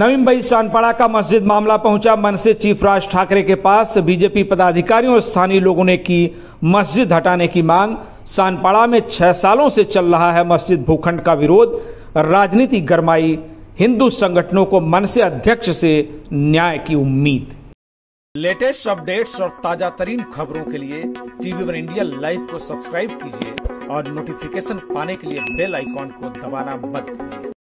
नवी मुंबई सानपाड़ा का मस्जिद मामला पहुंचा मनसे चीफ राज ठाकरे के पास। बीजेपी पदाधिकारियों और स्थानीय लोगों ने की मस्जिद हटाने की मांग। सानपाड़ा में 6 सालों से चल रहा है मस्जिद भूखंड का विरोध। राजनीति गरमाई, हिंदू संगठनों को मनसे अध्यक्ष से न्याय की उम्मीद। लेटेस्ट अपडेट्स और ताजा तरीन खबरों के लिए टीवी वन इंडिया लाइव को सब्सक्राइब कीजिए और नोटिफिकेशन पाने के लिए बेल आइकॉन को दबाना मत भूलिए।